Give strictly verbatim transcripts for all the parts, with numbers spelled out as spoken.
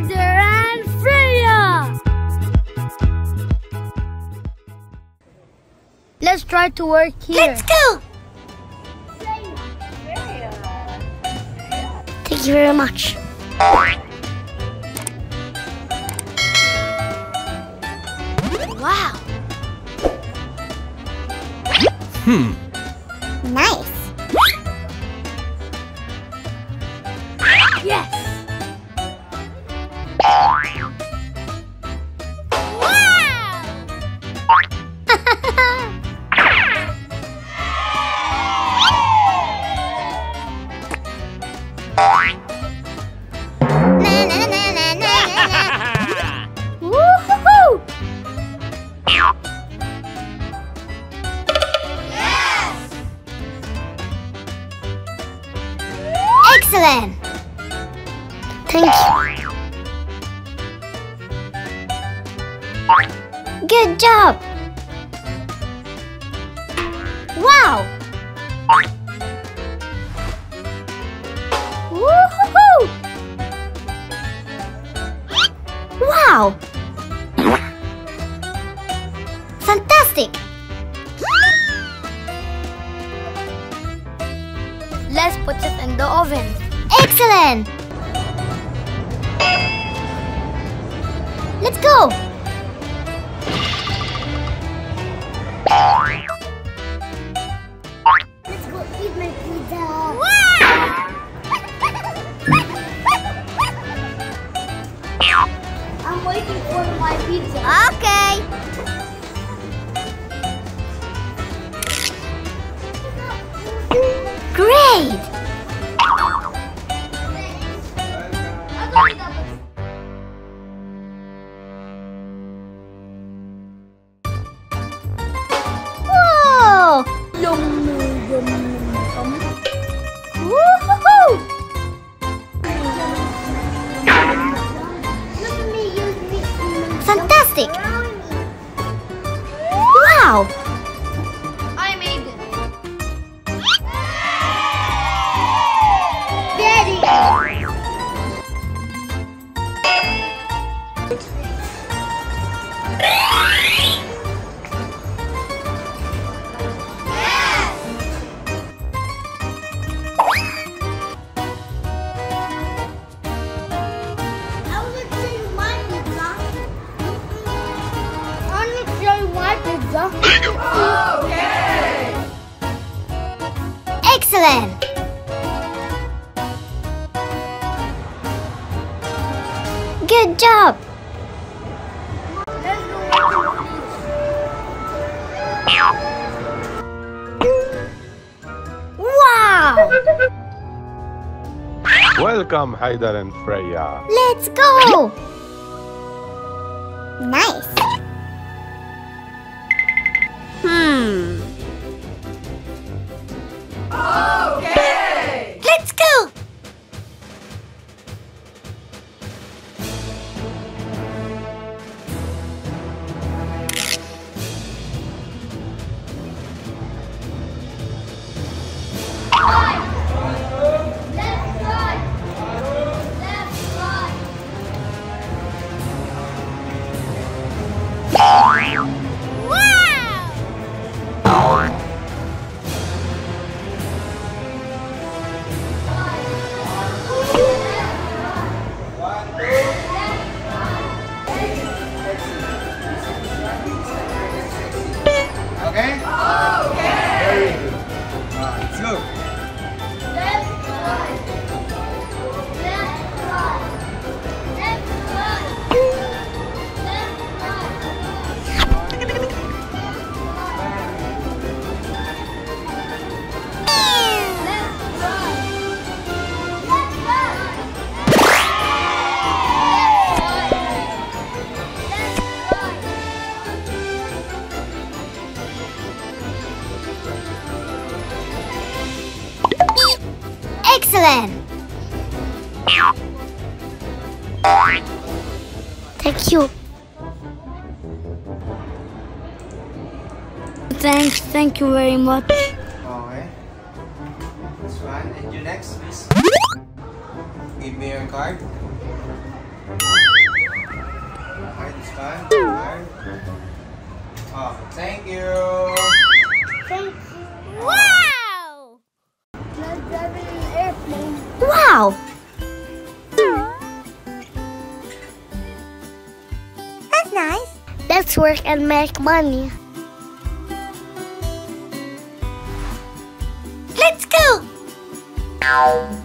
Haydar and Freya! Let's try to work here. Let's go! Thank you very much. Wow! Hmm. Nice. Yes. Wow! Woo-hoo-hoo! Yes! Excellent! Thank you. Good job! Wow! Woo-hoo-hoo! Wow! Fantastic! Let's put it in the oven. Excellent! Let's go! Let's go eat my pizza! Wow! I'm waiting for my pizza. Okay! Great! Woo-hoo-hoo! Fantastic! Wow! I made it! Daddy! Okay. Excellent. Good job. Wow. Welcome, Haydar and Freya. Let's go. Nice. Hmm. Okay! Let's go! Thank you. Thanks, thank you very much. Alright. This one, and you next, please. Give me your card. This one. Right. Oh, thank you. Thank you. Wow! Now driving an airplane. Wow! That's nice. Let's work and make money. Let's go! Wow!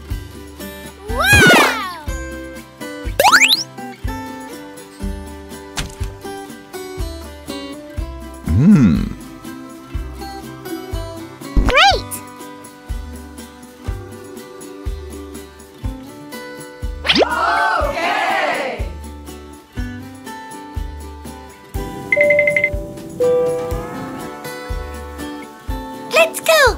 Hmm. Great! Okay! Let's go!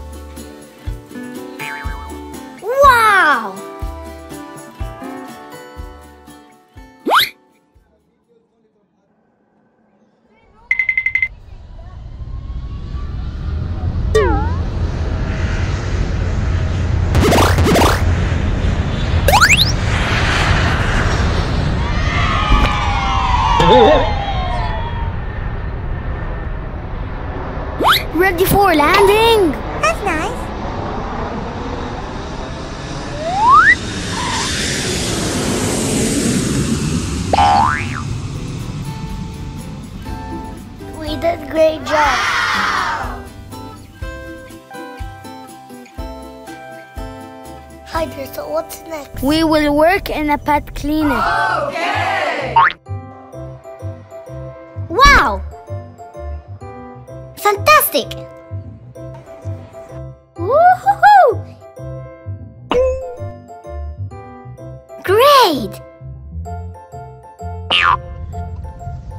Ready for landing! That's nice! We did a great job! Wow. Haydar, so what's next? We will work in a pet clinic. Okay! Wow! Fantastic! Woohoo! Great!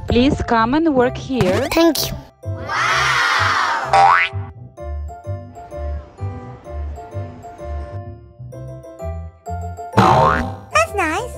Please come and work here. Thank you. Wow! That's nice.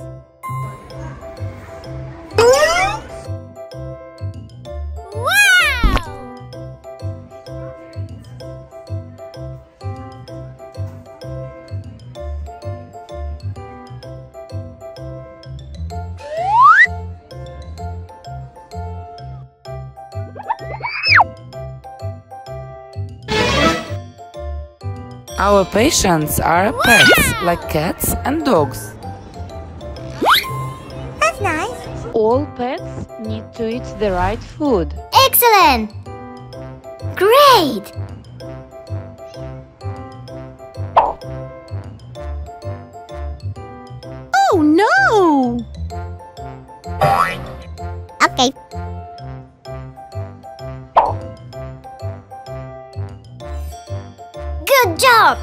Our patients are pets, like cats and dogs. That's nice. All pets need to eat the right food. Excellent! Great! Oh no! Okay. Good job!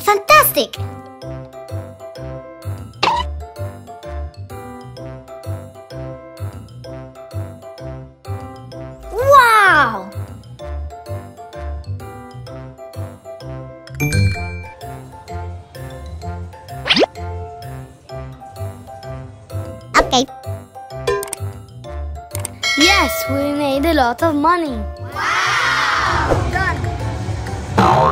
Fantastic! Wow! Okay. Yes, we made a lot of money. Wow! Done.